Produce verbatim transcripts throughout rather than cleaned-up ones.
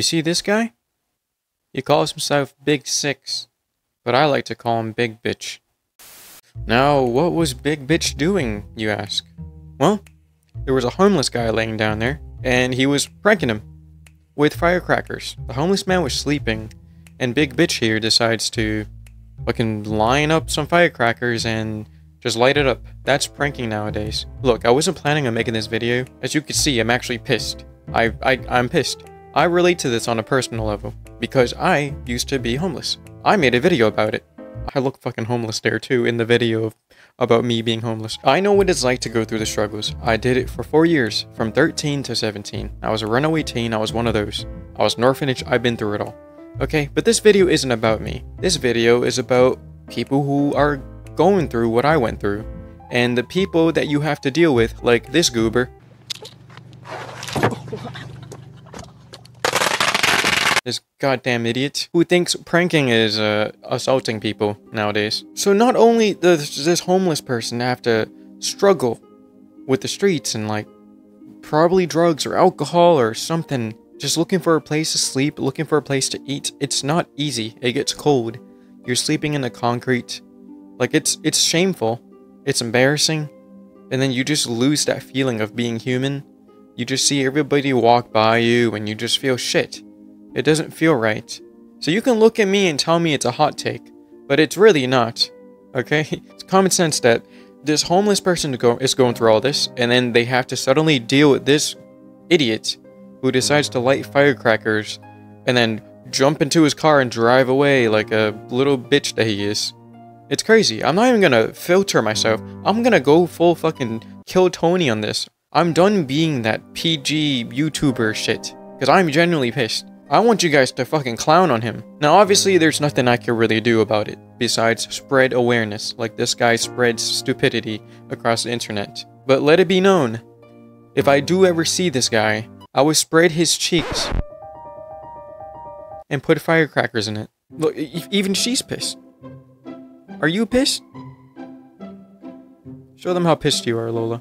You see this guy? He calls himself Big Six, but I like to call him Big Bitch. Now, what was Big Bitch doing, you ask? Well, there was a homeless guy laying down there, and he was pranking him with firecrackers. The homeless man was sleeping, and Big Bitch here decides to fucking line up some firecrackers and just light it up. That's pranking nowadays. Look, I wasn't planning on making this video. As you can see, I'm actually pissed. I, I, I'm pissed. I relate to this on a personal level, because I used to be homeless. I made a video about it. I look fucking homeless there too in the video of, about me being homeless. I know what it's like to go through the struggles. I did it for four years, from thirteen to seventeen. I was a runaway teen, I was one of those. I was an orphanage, I've been through it all. Okay, but this video isn't about me. This video is about people who are going through what I went through, and the people that you have to deal with, like this goober. This goddamn idiot who thinks pranking is uh, assaulting people nowadays. So not only does this homeless person have to struggle with the streets and like probably drugs or alcohol or something, just looking for a place to sleep, looking for a place to eat. It's not easy. It gets cold. You're sleeping in the concrete. Like it's it's shameful. It's embarrassing. And then you just lose that feeling of being human. You just see everybody walk by you and you just feel shit. It doesn't feel right. So you can look at me and tell me it's a hot take, but it's really not, okay? It's common sense that this homeless person is going through all this, and then they have to suddenly deal with this idiot who decides to light firecrackers and then jump into his car and drive away like a little bitch that he is. It's crazy. I'm not even gonna filter myself. I'm gonna go full fucking Kill Tony on this. I'm done being that P G YouTuber shit, because I'm genuinely pissed. I want you guys to fucking clown on him. Now, obviously, there's nothing I can really do about it besides spread awareness, like this guy spreads stupidity across the internet. But let it be known, if I do ever see this guy, I will spread his cheeks and put firecrackers in it. Look, even she's pissed. Are you pissed? Show them how pissed you are, Lola.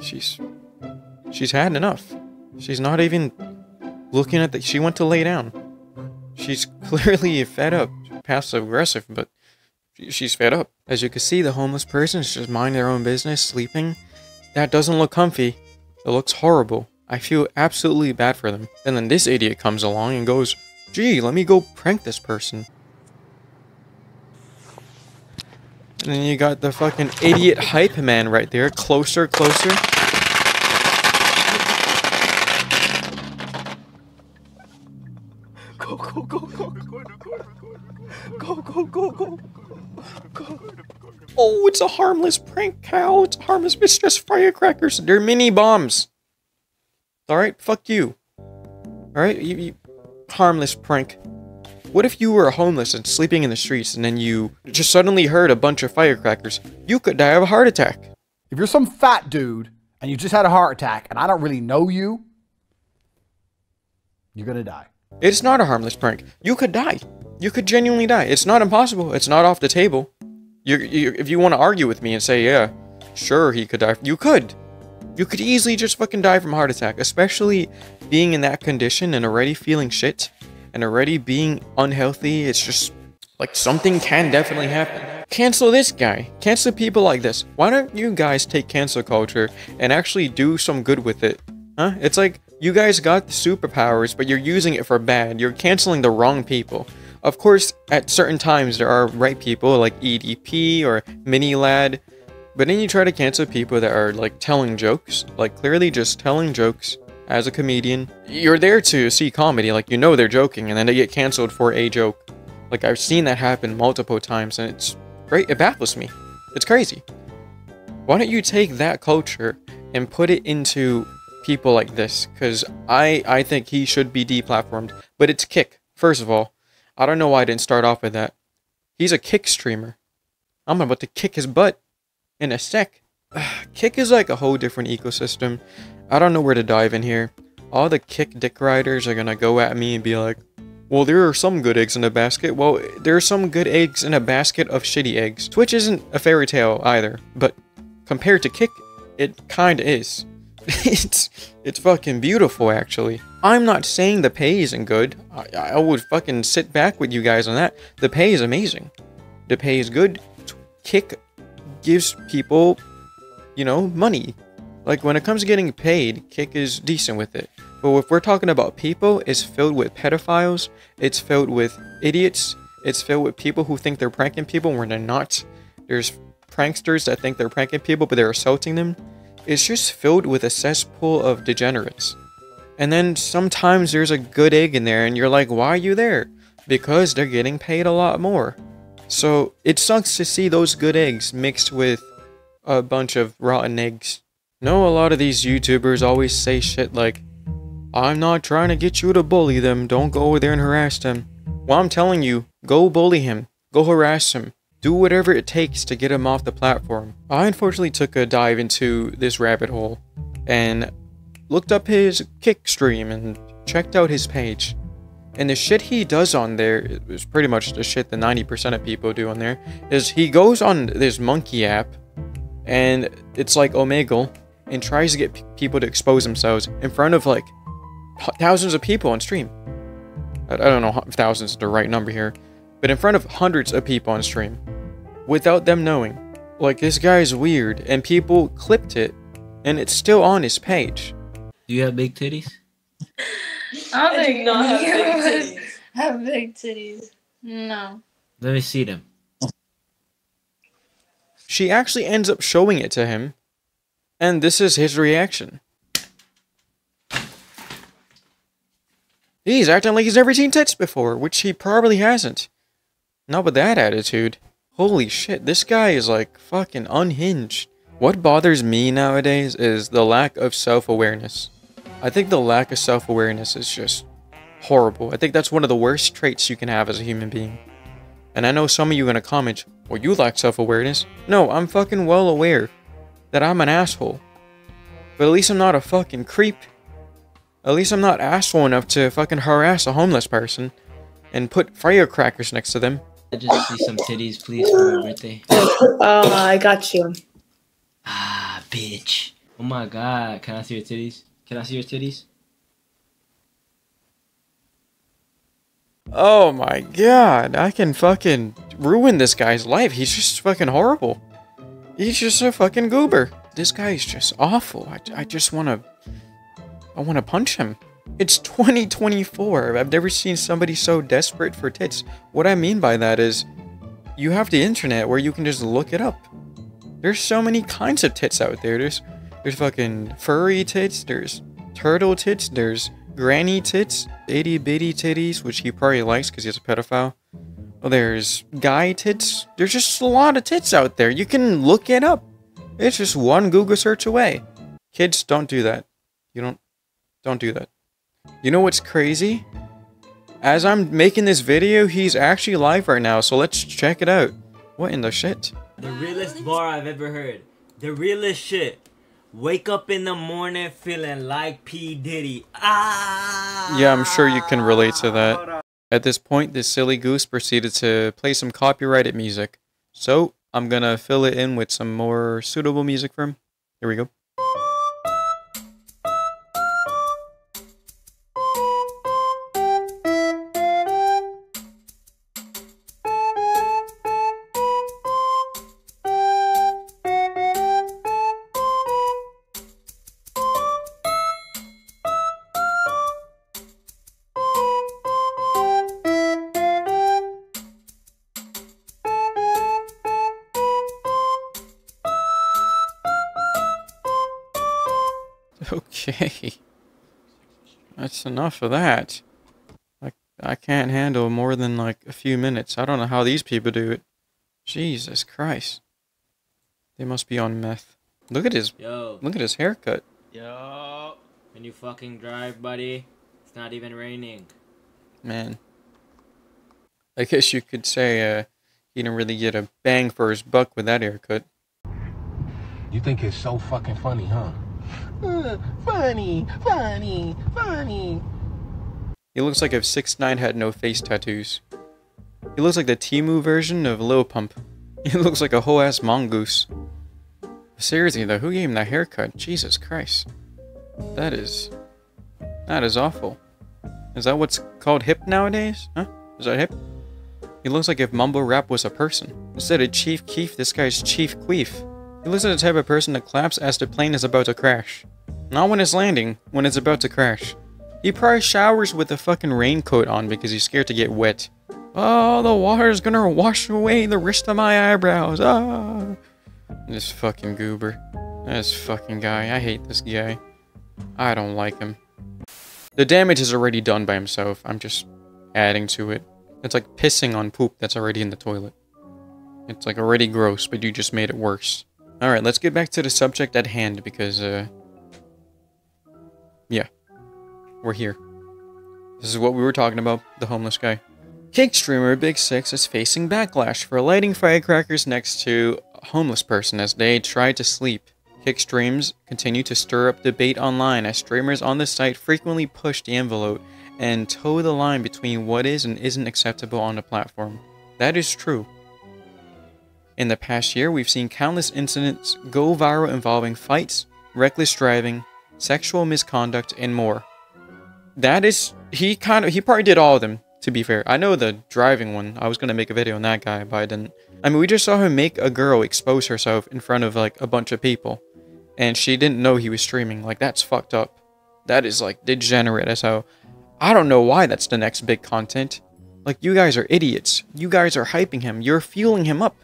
She's... she's had enough. She's not even looking at the... she went to lay down. She's clearly fed up. Passive-aggressive, but she's fed up. As you can see, the homeless person is just minding their own business, sleeping. That doesn't look comfy. It looks horrible. I feel absolutely bad for them. And then this idiot comes along and goes, gee, let me go prank this person. And then you got the fucking idiot hype man right there. Closer, closer. Go, go, go, go, go, go, go, go, go. Oh, it's a harmless prank, cow. It's a harmless, it's just firecrackers. They're mini bombs. Alright, fuck you. Alright, you, you harmless prank. What if you were homeless and sleeping in the streets and then you just suddenly heard a bunch of firecrackers? You could die of a heart attack. If you're some fat dude and you just had a heart attack and I don't really know you, you're gonna die. It's not a harmless prank. You could die. You could genuinely die. It's not impossible. It's not off the table. You, you, if you want to argue with me and say, yeah, sure, he could die. You could. You could easily just fucking die from a heart attack, especially being in that condition and already feeling shit and already being unhealthy. It's just like something can definitely happen. Cancel this guy. Cancel people like this. Why don't you guys take cancel culture and actually do some good with it? Huh? It's like, you guys got the superpowers, but you're using it for bad. You're canceling the wrong people. Of course, at certain times, there are right people like E D P or Mini Ladd. But then you try to cancel people that are like telling jokes, like clearly just telling jokes as a comedian. You're there to see comedy, like you know they're joking, and then they get canceled for a joke. Like I've seen that happen multiple times, and it's great. It baffles me. It's crazy. Why don't you take that culture and put it into people like this, because I I think he should be deplatformed. But it's Kick, first of all. I don't know why I didn't start off with that. He's a Kick streamer. I'm about to kick his butt in a sec. Kick is like a whole different ecosystem. I don't know where to dive in here. All the Kick dick riders are gonna go at me and be like, well, there are some good eggs in a basket. Well, there are some good eggs in a basket of shitty eggs. Twitch isn't a fairy tale either, but compared to Kick, it kinda is. it's it's fucking beautiful, actually. I'm not saying the pay isn't good. I, I would fucking sit back with you guys on that. The pay is amazing. The pay is good. Kick gives people, you know, money. Like, when it comes to getting paid, Kick is decent with it. But if we're talking about people, it's filled with pedophiles, it's filled with idiots, it's filled with people who think they're pranking people when they're not. There's pranksters that think they're pranking people, but they're assaulting them. It's just filled with a cesspool of degenerates. And then sometimes there's a good egg in there, and you're like, why are you there? Because they're getting paid a lot more. So it sucks to see those good eggs mixed with a bunch of rotten eggs. No, a lot of these YouTubers always say shit like, I'm not trying to get you to bully them, don't go over there and harass them. Well, I'm telling you, go bully him, go harass him, do whatever it takes to get him off the platform. I unfortunately took a dive into this rabbit hole and looked up his Kick stream and checked out his page. And the shit he does on there is pretty much the shit that ninety percent of people do on there, is he goes on this monkey app, and it's like Omegle, and tries to get people to expose themselves in front of like thousands of people on stream. I don't know if thousands is the right number here, but in front of hundreds of people on stream without them knowing. Like, this guy's weird, and people clipped it, and it's still on his page. Do you have big titties? I don't think not have big titties. Have big titties. No. Let me see them. She actually ends up showing it to him. And this is his reaction. He's acting like he's never seen tits before, which he probably hasn't. Not with that attitude. Holy shit, this guy is like fucking unhinged. What bothers me nowadays is the lack of self-awareness. I think the lack of self-awareness is just horrible. I think that's one of the worst traits you can have as a human being. And I know some of you are gonna comment, well, you lack self-awareness. No, I'm fucking well aware that I'm an asshole. But at least I'm not a fucking creep. At least I'm not asshole enough to fucking harass a homeless person and put firecrackers next to them. I just see some titties, please, for my birthday. Oh, I got you. Ah, bitch. Oh my god, can I see your titties? Can I see your titties? Oh my god, I can fucking ruin this guy's life. He's just fucking horrible. He's just a fucking goober. This guy is just awful. I, I just want to... I want to punch him. It's twenty twenty-four. I've never seen somebody so desperate for tits. What I mean by that is, you have the internet where you can just look it up. There's so many kinds of tits out there. There's, there's fucking furry tits. There's turtle tits. There's granny tits. Itty bitty titties, which he probably likes because he's a pedophile. Well, there's guy tits. There's just a lot of tits out there. You can look it up. It's just one Google search away. Kids, don't do that. You don't, don't do that. You know what's crazy? As I'm making this video, he's actually live right now. So let's check it out. What in the shit? The realest bar I've ever heard. The realest shit. Wake up in the morning feeling like P. Diddy. Ah. Yeah, I'm sure you can relate to that. At this point, this silly goose proceeded to play some copyrighted music. So, I'm gonna fill it in with some more suitable music for him. Here we go. Okay, that's enough of that. Like, I can't handle more than like a few minutes. I don't know how these people do it. Jesus Christ, they must be on meth. Look at his, yo. Look at his haircut. Yo, can you fucking drive, buddy? It's not even raining. Man, I guess you could say uh, he didn't really get a bang for his buck with that haircut. You think it's so fucking funny, huh? Uh, funny, funny, funny. He looks like if six nine had no face tattoos. He looks like the Temu version of Lil Pump. He looks like a whole ass mongoose. Seriously though, who gave him that haircut? Jesus Christ. That is... That is awful. Is that what's called hip nowadays? Huh? Is that hip? He looks like if Mumbo Rap was a person. Instead of Chief Keef, this guy's Chief Queef. He looks like the type of person that claps as the plane is about to crash. Not when it's landing, when it's about to crash. He probably showers with a fucking raincoat on because he's scared to get wet. Oh, the water's gonna wash away the rest of my eyebrows. Ah. This fucking goober. This fucking guy. I hate this guy. I don't like him. The damage is already done by himself. I'm just adding to it. It's like pissing on poop that's already in the toilet. It's like already gross, but you just made it worse. Alright, let's get back to the subject at hand because, uh... yeah. We're here. This is what we were talking about, the homeless guy. Kick streamer Big Six is facing backlash for lighting firecrackers next to a homeless person as they try to sleep. Kick streams continue to stir up debate online as streamers on the site frequently push the envelope and toe the line between what is and isn't acceptable on the platform. That is true. In the past year, we've seen countless incidents go viral involving fights, reckless driving, sexual misconduct, and more. That is, he kind of, he probably did all of them, to be fair. I know the driving one, I was going to make a video on that guy, but I didn't. I mean, we just saw him make a girl expose herself in front of, like, a bunch of people. And she didn't know he was streaming. Like, that's fucked up. That is, like, degenerate as hell. I don't know why that's the next big content. Like, you guys are idiots. You guys are hyping him. You're fueling him up.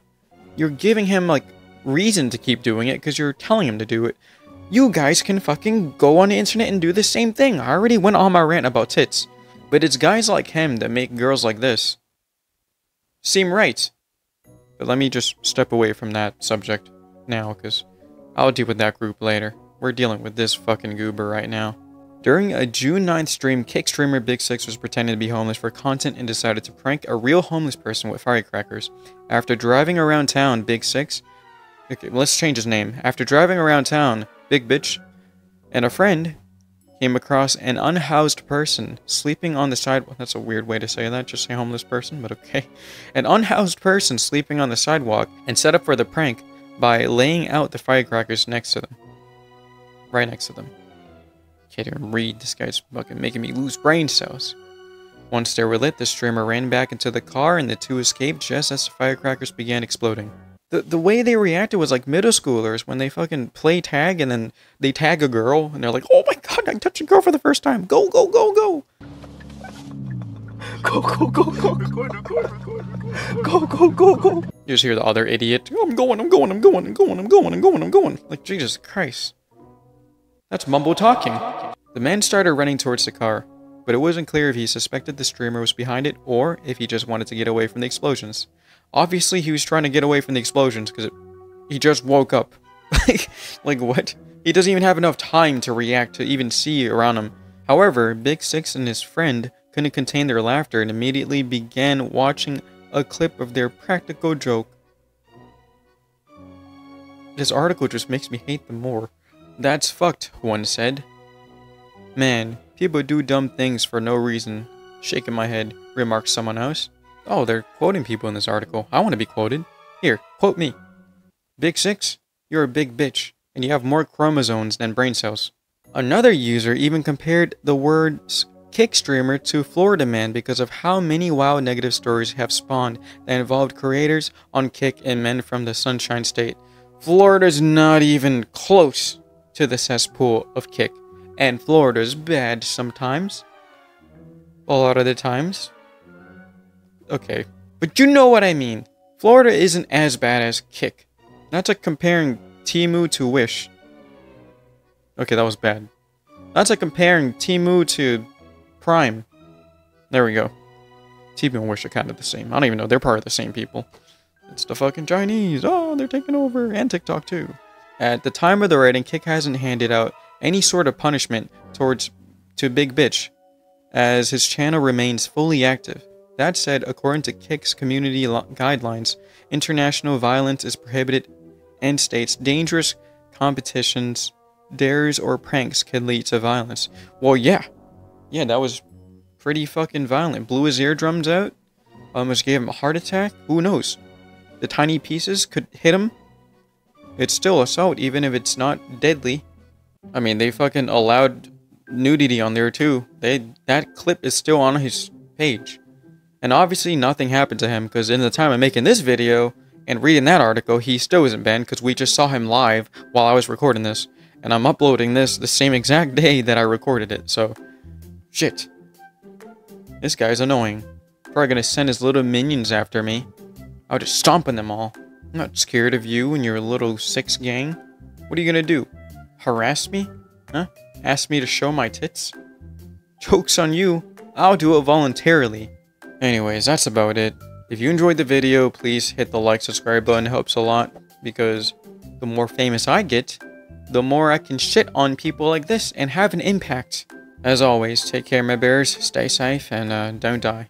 You're giving him, like, reason to keep doing it because you're telling him to do it. You guys can fucking go on the internet and do the same thing. I already went on my rant about tits. But it's guys like him that make girls like this seem right. But let me just step away from that subject now, because I'll deal with that group later. We're dealing with this fucking goober right now. During a June ninth stream, Kick streamer Big Six was pretending to be homeless for content and decided to prank a real homeless person with firecrackers. After driving around town, Big Six... Okay, let's change his name. After driving around town... Big Bitch and a friend came across an unhoused person sleeping on the sidewalk. That's a weird way to say that, just say homeless person, but okay. An unhoused person sleeping on the sidewalk and set up for the prank by laying out the firecrackers next to them. Right next to them. Can't even read, this guy's fucking making me lose brain cells. Once they were lit, the streamer ran back into the car and the two escaped just as the firecrackers began exploding. The, the way they reacted was like middle schoolers when they fucking play tag and then they tag a girl and they're like, oh my god, I touched a girl for the first time. Go, go, go, go. Go, go, go, go. Go, go, go, go. You just hear the other idiot. I'm going, I'm going, I'm going, I'm going, I'm going, I'm going, I'm going. Like, Jesus Christ. That's mumble talking. The man started running towards the car, but it wasn't clear if he suspected the streamer was behind it or if he just wanted to get away from the explosions. Obviously, he was trying to get away from the explosions because he just woke up. like, like what? He doesn't even have enough time to react to even see around him. However, Big Six and his friend couldn't contain their laughter and immediately began watching a clip of their practical joke. This article just makes me hate them more. That's fucked, one said. Man, people do dumb things for no reason. Shaking my head, remarked someone else. Oh, they're quoting people in this article. I want to be quoted. Here, quote me. Big Six, you're a big bitch, and you have more chromosomes than brain cells. Another user even compared the words kick streamer to Florida man because of how many wild negative stories have spawned that involved creators on Kick and men from the Sunshine State. Florida's not even close to the cesspool of Kick, and Florida's bad sometimes. A lot of the times. Okay, but you know what I mean. Florida isn't as bad as Kick. That's like comparing Temu to Wish. Okay, that was bad. That's like comparing Temu to Prime. There we go. Temu and Wish are kind of the same. I don't even know. They're part of the same people. It's the fucking Chinese. Oh, they're taking over. And TikTok too. At the time of the writing, Kick hasn't handed out any sort of punishment towards to Big Bitch, as his channel remains fully active. That said, according to Kick's community guidelines, international violence is prohibited and states dangerous competitions, dares, or pranks can lead to violence. Well, yeah. Yeah, that was pretty fucking violent. Blew his eardrums out. Almost gave him a heart attack. Who knows? The tiny pieces could hit him. It's still assault, even if it's not deadly. I mean, they fucking allowed nudity on there too. They that clip is still on his page. And obviously nothing happened to him, because in the time of making this video and reading that article, he still isn't banned, because we just saw him live while I was recording this. And I'm uploading this the same exact day that I recorded it, so... shit. This guy's annoying. Probably gonna send his little minions after me. I'll just stomp on them all. I'm not scared of you and your little six gang. What are you gonna do? Harass me? Huh? Ask me to show my tits? Joke's on you. I'll do it voluntarily. Anyways, that's about it. If you enjoyed the video, please hit the like, subscribe button. It helps a lot, because the more famous I get, the more I can shit on people like this and have an impact. As always, take care, my bears, stay safe, and uh, don't die.